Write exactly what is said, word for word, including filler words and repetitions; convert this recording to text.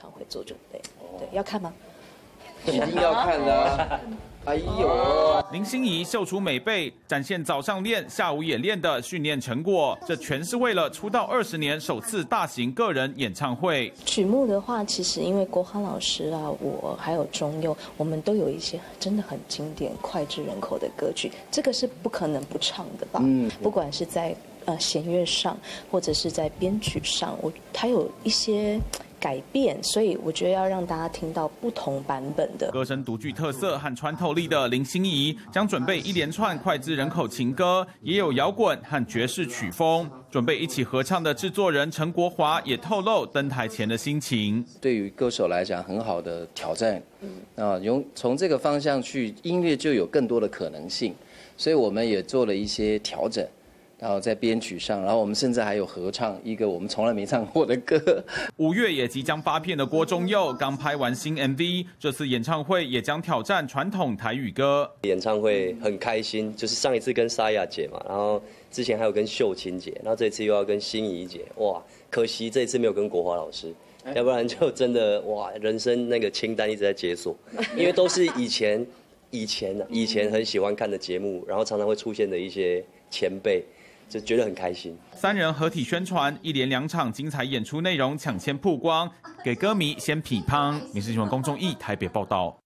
常会做准备。对，要看吗？肯定要看的、啊。哎呦，林心怡秀出美背，展现早上练、下午也练的训练成果，这全是为了出道二十年首次大型个人演唱会。曲目的话，其实因为国华老师啊，我还有钟佑，我们都有一些真的很经典、脍炙人口的歌曲，这个是不可能不唱的吧？嗯，不管是在呃弦乐上，或者是在编曲上，我它有一些。 改变，所以我觉得要让大家听到不同版本的歌声，独具特色和穿透力的林心怡将准备一连串脍炙人口情歌，也有摇滚和爵士曲风。准备一起合唱的制作人陈国华也透露登台前的心情。对于歌手来讲，很好的挑战，啊，从从这个方向去，音乐就有更多的可能性。所以我们也做了一些调整。 然后在编曲上，然后我们甚至还有合唱一个我们从来没唱过的歌。五月也即将发片的郭忠佑刚拍完新 M V， 这次演唱会也将挑战传统台语歌。演唱会很开心，就是上一次跟沙雅姐嘛，然后之前还有跟秀琴姐，然后这次又要跟心怡姐，哇，可惜这次没有跟国华老师，要不然就真的哇，人生那个清单一直在解锁，因为都是以前以前啊，以前很喜欢看的节目，然后常常会出现的一些前辈。 就觉得很开心。三人合体宣传，一连两场精彩演出内容抢先曝光，给歌迷先品乓。民视新闻龚仲义台北报道。